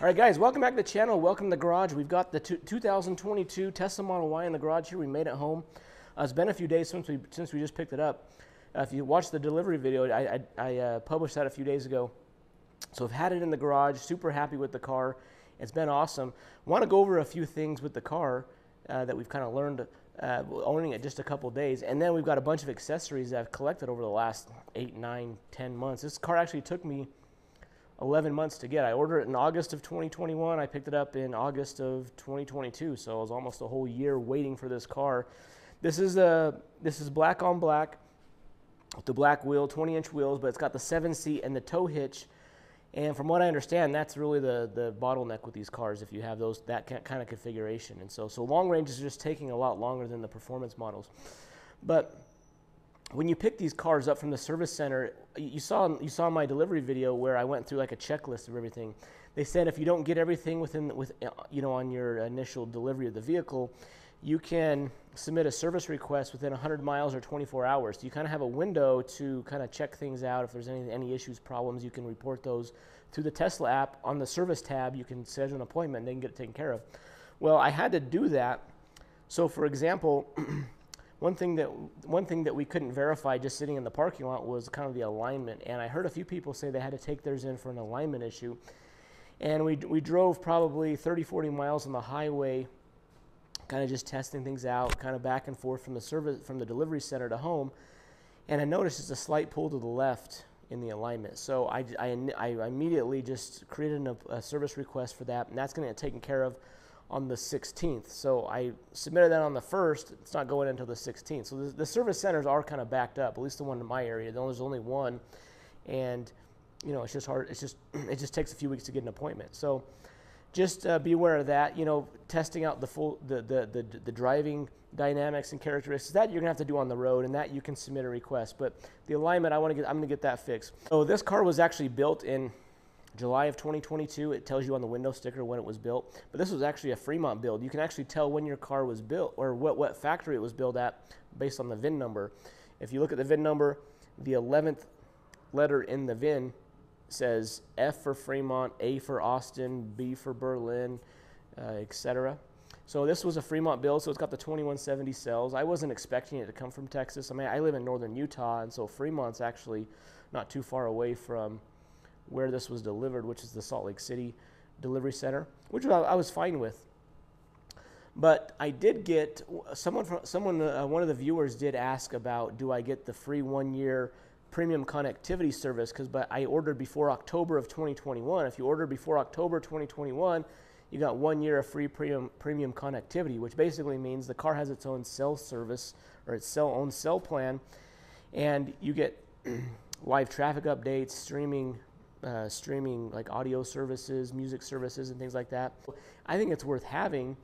All right, guys, welcome back to the channel. Welcome to the garage. We've got the 2022 Tesla Model Y in the garage here. We made it home. It's been a few days since we just picked it up. If you watched the delivery video, I published that a few days ago. So I've had it in the garage, super happy with the car. It's been awesome. I want to go over a few things with the car that we've kind of learned owning it just a couple days. And then we've got a bunch of accessories that I've collected over the last 8, 9, 10 months. This car actually took me 11 months to get. I ordered it in August of 2021. I picked it up in August of 2022. So I was almost a whole year waiting for this car. This is black on black with the black wheel, 20-inch wheels, but it's got the 7-seat and the tow hitch. And from what I understand, that's really the bottleneck with these cars if you have those that kind of configuration. And so long range is just taking a lot longer than the performance models. But when you pick these cars up from the service center, you saw my delivery video where I went through like a checklist of everything. They said if you don't get everything on your initial delivery of the vehicle, you can submit a service request within 100 miles or 24 hours. So you kind of have a window to kind of check things out. If there's any issues, problems, you can report those through the Tesla app. On the service tab, you can schedule an appointment and they can get it taken care of. Well, I had to do that. So for example, one thing that we couldn't verify just sitting in the parking lot was kind of the alignment. And I heard a few people say they had to take theirs in for an alignment issue. And we drove probably 30, 40 miles on the highway, kind of just testing things out, kind of back and forth from the delivery center to home, and I noticed it's a slight pull to the left in the alignment. So I immediately just created a service request for that, and that's going to get taken care of on the 16th. So I submitted that on the 1st. It's not going until the 16th. So the service centers are kind of backed up, at least the one in my area. There's only one, and you know, it's just hard. It's just it just takes a few weeks to get an appointment. So just be aware of that, you know, testing out the driving dynamics and characteristics that you're gonna have to do on the road, and that you can submit a request. But the alignment, I'm gonna get that fixed. So this car was actually built in July of 2022. It tells you on the window sticker when it was built, but this was actually a Fremont build. You can actually tell when your car was built or what factory it was built at based on the VIN number. If you look at the VIN number, the 11th letter in the VIN says F for Fremont, A for Austin, B for Berlin, etc. So this was a Fremont build, so it's got the 2170 cells. I wasn't expecting it to come from Texas. I mean, I live in northern Utah, and so Fremont's actually not too far away from where this was delivered, which is the Salt Lake City delivery center, which I was fine with. But I did get, one of the viewers did ask about, do I get the free 1-year premium connectivity service, because I ordered before October of 2021. If you order before October 2021, you got 1 year of free premium connectivity, which basically means the car has its own cell service or its own cell plan, and you get live traffic updates, streaming like audio services, music services, and things like that. I think it's worth having.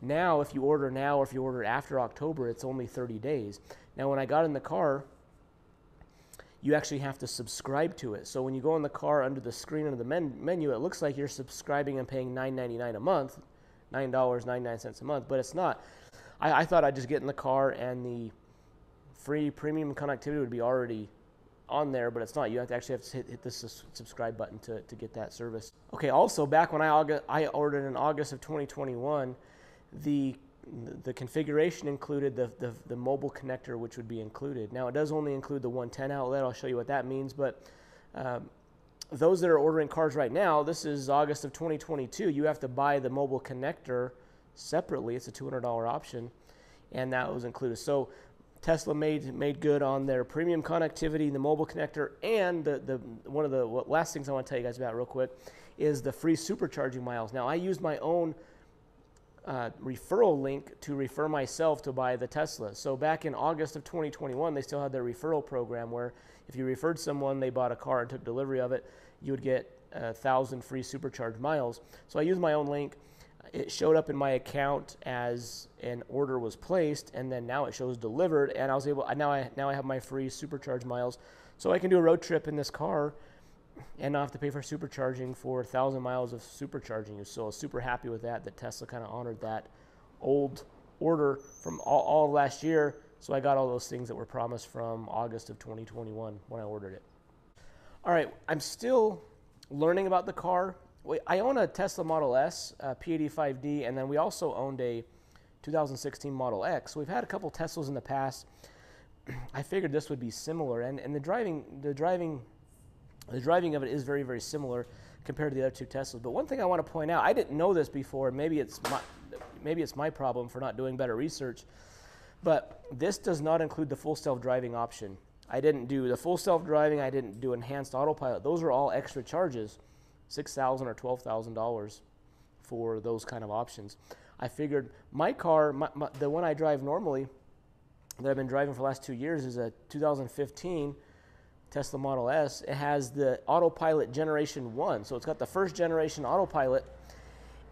Now, if you order now or if you order after October, it's only 30 days. Now, when I got in the car, you actually have to subscribe to it. So when you go in the car under the screen under the menu, it looks like you're subscribing and paying $9.99 a month, $9.99 a month, but it's not. I thought I'd just get in the car and the free premium connectivity would be already on there, but it's not. You have to hit the subscribe button to get that service. Okay, also back when I ordered in August of 2021, the configuration included the mobile connector, which would be included. Now, it does only include the 110 outlet. I'll show you what that means, but those that are ordering cars right now, this is August of 2022, you have to buy the mobile connector separately. It's a $200 option, and that was included. So Tesla made good on their premium connectivity, the mobile connector, and one of the last things I want to tell you guys about real quick is the free supercharging miles. Now, I used my own referral link to refer myself to buy the Tesla. So back in August of 2021, they still had their referral program where if you referred someone, they bought a car and took delivery of it, you would get 1,000 free supercharged miles. So I used my own link. It showed up in my account as an order was placed, and then now it shows delivered, and I was able, now I have my free supercharged miles. So I can do a road trip in this car and not have to pay for supercharging for 1,000 miles of supercharging. So I was super happy with that, that Tesla kind of honored that old order from all last year. So I got all those things that were promised from August of 2021 when I ordered it. All right, I'm still learning about the car. I own a Tesla Model S, a P85D, and then we also owned a 2016 Model X. So we've had a couple Teslas in the past. I figured this would be similar, and the driving of it is very, very similar compared to the other two Teslas. But one thing I want to point out, I didn't know this before. Maybe it's my problem for not doing better research. But this does not include the full self-driving option. I didn't do the full self-driving. I didn't do enhanced autopilot. Those are all extra charges, $6,000 or $12,000 for those kind of options. I figured my car, the one I drive normally, that I've been driving for the last 2 years, is a 2015 Tesla Model S. It has the autopilot generation 1, so it's got the first generation autopilot.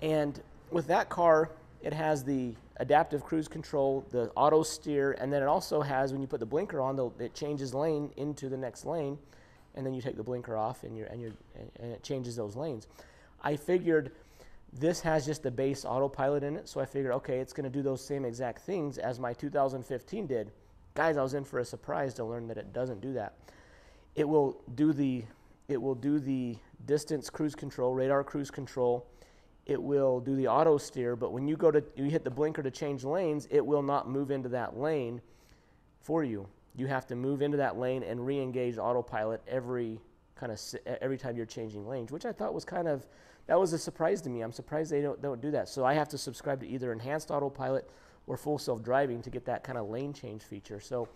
And with that car, it has the adaptive cruise control, the auto steer, and then it also has, when you put the blinker on, it changes lane into the next lane, and then you take the blinker off and it changes those lanes. I figured this has just the base autopilot in it, so I figured, okay, it's going to do those same exact things as my 2015 did. Guys, I was in for a surprise to learn that it doesn't do that. It will do the distance cruise control, radar cruise control. It will do the auto steer, but when you hit the blinker to change lanes, it will not move into that lane for you. You have to move into that lane and re-engage autopilot every time you're changing lanes, which I thought was that was a surprise to me. I'm surprised they don't do that. So I have to subscribe to either enhanced autopilot or full self-driving to get that kind of lane change feature. So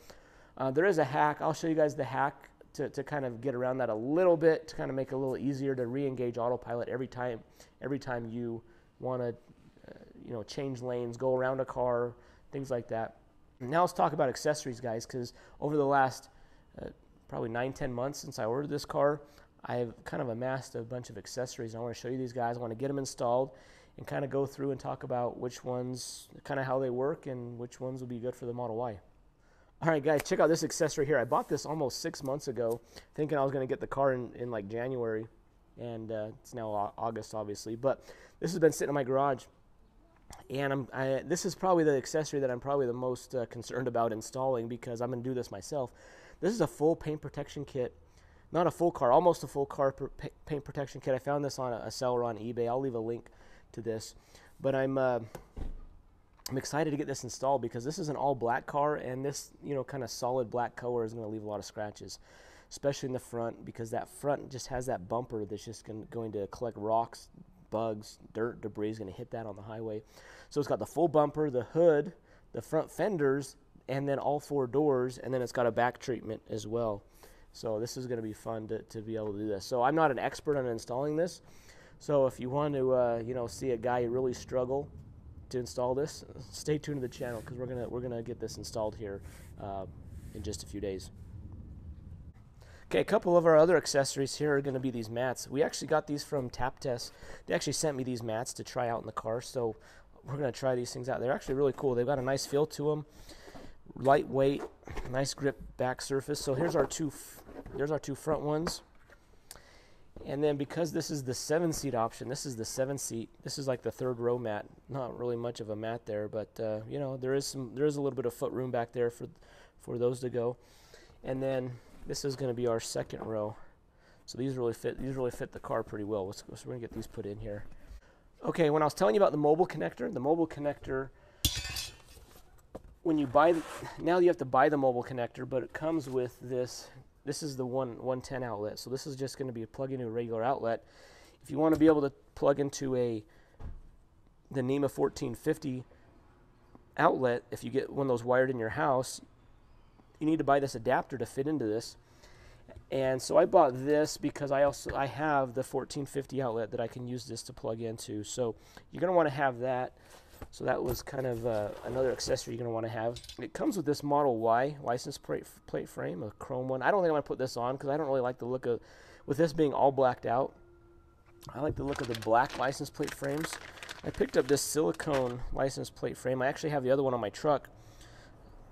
there is a hack. I'll show you guys the hack to kind of get around that a little bit, to kind of make it a little easier to re-engage autopilot every time you want to change lanes, go around a car, things like that. Now let's talk about accessories, guys, because over the last probably 9-10 months since I ordered this car, I've kind of amassed a bunch of accessories. I want to show you these guys. I want to get them installed and kind of go through and talk about which ones, kind of how they work and which ones will be good for the Model Y. All right, guys, check out this accessory here. I bought this almost 6 months ago, thinking I was going to get the car in like January, and it's now August, obviously. But this has been sitting in my garage, and this is probably the accessory that I'm probably the most concerned about installing, because I'm going to do this myself. This is a full paint protection kit. Not a full car, almost a full car paint protection kit. I found this on a seller on eBay. I'll leave a link to this. But I'm excited to get this installed, because this is an all-black car, and this kind of solid black color is going to leave a lot of scratches, especially in the front, because that front just has that bumper that's just going to collect rocks, bugs, dirt, debris is going to hit that on the highway. So it's got the full bumper, the hood, the front fenders, and then all four doors, and then it's got a back treatment as well. So this is going to be fun to be able to do this. So I'm not an expert on installing this. So if you want to see a guy really struggle to install this, stay tuned to the channel, because we're gonna get this installed here in just a few days. Okay, a couple of our other accessories here are going to be these mats. We actually got these from Tap Test. They actually sent me these mats to try out in the car, so we're going to try these things out. They're actually really cool. They've got a nice feel to them. Lightweight, nice grip back surface. So here's our two front ones, and then because this is the 7-seat option, this is like the third row mat. Not really much of a mat there, but there is a little bit of foot room back there for those to go. And then this is going to be our second row. So these really fit the car pretty well. So we're going to get these put in here. Okay, when I was telling you about the mobile connector. When you now you have to buy the mobile connector, but it comes with this. This is the 110 outlet, so this is just going to be a plug into a regular outlet. If you want to be able to plug into the NEMA 1450 outlet, if you get one of those wired in your house, you need to buy this adapter to fit into this. And so I bought this because I have the 1450 outlet that I can use this to plug into. So you're going to want to have that. So that was kind of another accessory you're going to want to have. It comes with this Model Y license plate frame, a chrome one. I don't think I'm going to put this on, because I don't really like the look of, with this being all blacked out, I like the look of the black license plate frames. I picked up this silicone license plate frame. I actually have the other one on my truck,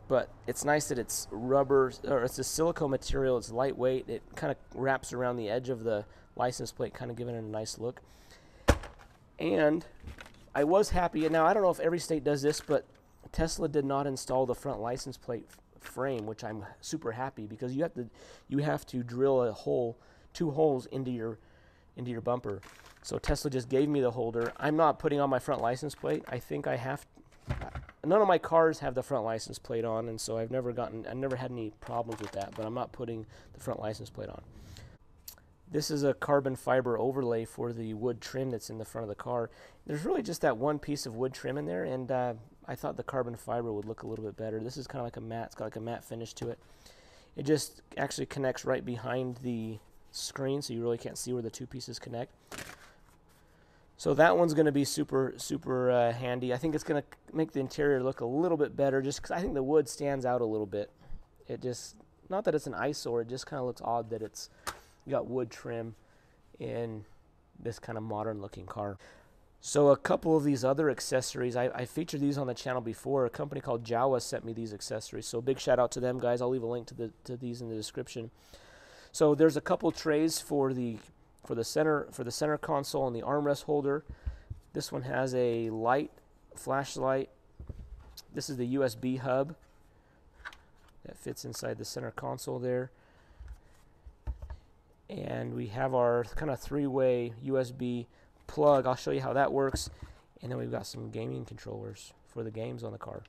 but it's nice that it's rubber, or it's a silicone material. It's lightweight. It kind of wraps around the edge of the license plate, kind of giving it a nice look. And I was happy, and now I don't know if every state does this, but Tesla did not install the front license plate frame, which I'm super happy, because you have to drill a hole two holes into your bumper. So Tesla just gave me the holder. I'm not putting on my front license plate. I think I have none of my cars have the front license plate on, and so I've never had any problems with that, but I'm not putting the front license plate on. This is a carbon fiber overlay for the wood trim that's in the front of the car. There's really just that one piece of wood trim in there, and I thought the carbon fiber would look a little bit better. This is kind of like a matte, it's got like a matte finish to it. It just actually connects right behind the screen, so you really can't see where the two pieces connect. So that one's going to be super, super handy. I think it's going to make the interior look a little bit better just because I think the wood stands out a little bit. It just, not that it's an eyesore, it just kind of looks odd that it's got wood trim in this kind of modern looking car. So a couple of these other accessories, I featured these on the channel before. A company called Jowua sent me these accessories, so big shout out to them guys. I'll leave a link to these in the description. So there's a couple trays for the center console and the armrest holder. This one has a light, flashlight. This is the USB hub that fits inside the center console there. And we have our kind of three-way USB plug. I'll show you how that works. And then we've got some gaming controllers for the games on the car.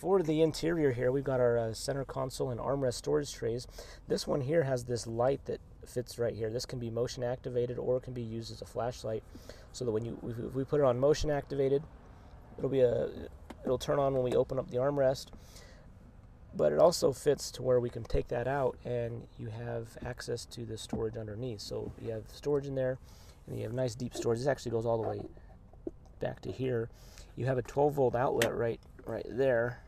For the interior here, we've got our center console and armrest storage trays. This one here has this light that fits right here. This can be motion activated or it can be used as a flashlight, so that when if we put it on motion activated, it'll turn on when we open up the armrest. But it also fits to where we can take that out and you have access to the storage underneath. So you have storage in there and you have nice deep storage. This actually goes all the way back to here. You have a 12-volt outlet right there.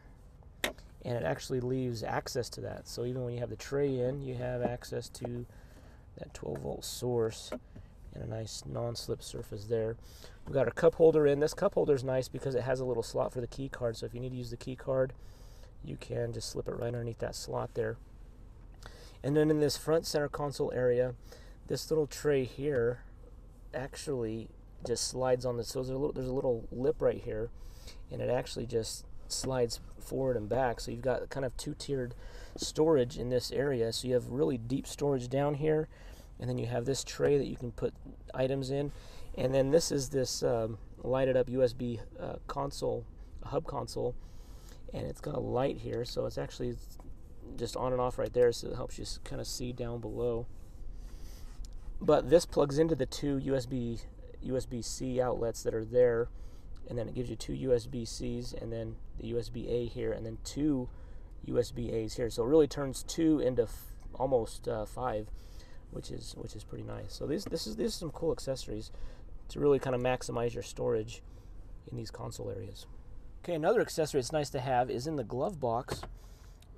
And it actually leaves access to that. So even when you have the tray in, you have access to that 12-volt source and a nice non-slip surface there. We've got our cup holder in. This cup holder is nice because it has a little slot for the key card. So if you need to use the key card, you can just slip it right underneath that slot there. And then in this front center console area, this little tray here actually just slides on this. So there's a little lip right here, and it actually just slides forward and back, so you've got kind of two-tiered storage in this area. So you have really deep storage down here, and then you have this tray that you can put items in, and then this is this lighted up USB hub console, and it's got a light here, so it's actually just on and off right there, so it helps you kind of see down below. But this plugs into the two USB-C outlets that are there, and then it gives you two USB-Cs and then the USB-A here, and then two USB-As here. So it really turns two into almost five, which is pretty nice. So these are some cool accessories to really kind of maximize your storage in these console areas. Okay, another accessory it's nice to have is in the glove box.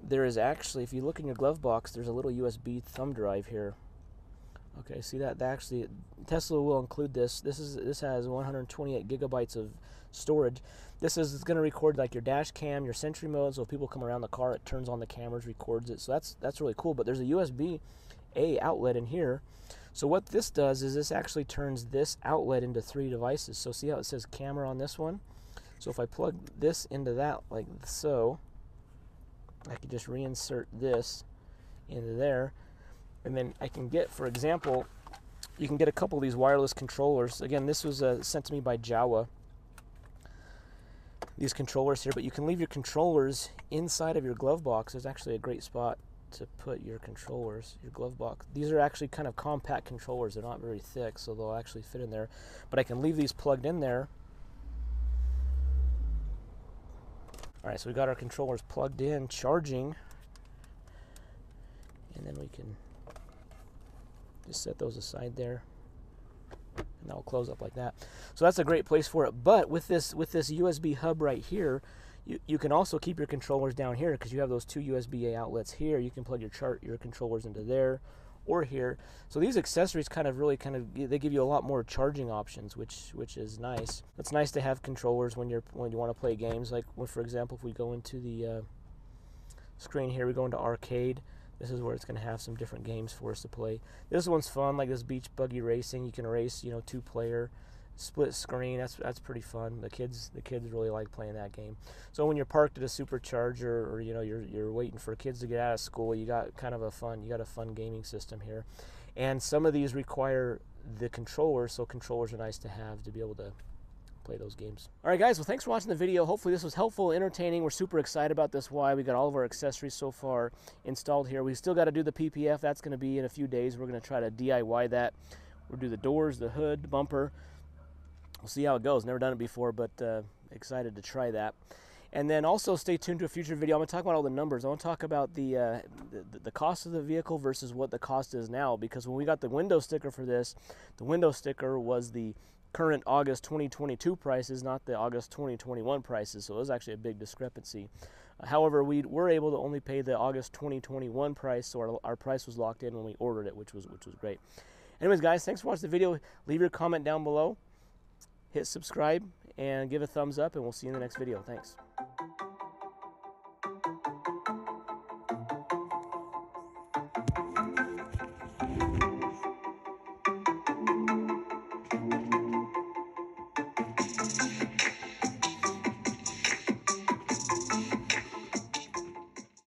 There is actually, if you look in your glove box, there's a little USB thumb drive here. Okay, see that actually Tesla will include this. This has 128 gigabytes of storage. It's going to record like your dash cam, your sentry mode. So if people come around the car, it turns on the cameras, records it. So that's really cool. But there's a USB-A outlet in here. So what this does is this actually turns this outlet into 3 devices. So see how it says camera on this one? So if I plug this into that like so, I could just reinsert this into there. And then I can get, for example, you can get a couple of these wireless controllers. Again, this was sent to me by Jowua, these controllers here. But you can leave your controllers inside of your glove box. There's actually a great spot to put your controllers, your glove box. These are actually kind of compact controllers. They're not very thick, so they'll actually fit in there. But I can leave these plugged in there. All right, so we got our controllers plugged in, charging. And then we can just set those aside there, and that'll close up like that. So that's a great place for it. But with this USB hub right here, you can also keep your controllers down here because you have those 2 USB-A outlets here. You can plug your controllers into there or here. So these accessories they give you a lot more charging options, which is nice. It's nice to have controllers when you want to play games. Like when, for example, if we go into the screen here, we go into arcade. This is where it's going to have some different games for us to play. This one's fun, like this beach buggy racing. You can race, 2-player, split screen. That's pretty fun. The kids really like playing that game. So when you're parked at a supercharger, or you're waiting for kids to get out of school, you got a fun gaming system here. And some of these require the controller, so controllers are nice to have to be able to play those games. All right, guys, well, thanks for watching the video. Hopefully this was helpful, entertaining. We're super excited about this Y. We got all of our accessories so far installed here. We still got to do the PPF. That's going to be in a few days. We're going to try to DIY that. We'll do the doors, the hood, the bumper. We'll see how it goes. Never done it before, but excited to try that. And then also stay tuned to a future video. I'm going to talk about all the numbers. I want to talk about the cost of the vehicle versus what the cost is now, because when we got the window sticker for this, the window sticker was the current August 2022 prices, not the August 2021 prices, so it was actually a big discrepancy. However, we were able to only pay the August 2021 price, so our price was locked in when we ordered it, which was great. Anyways, guys, thanks for watching the video. Leave your comment down below, hit subscribe, and give a thumbs up, and we'll see you in the next video. Thanks.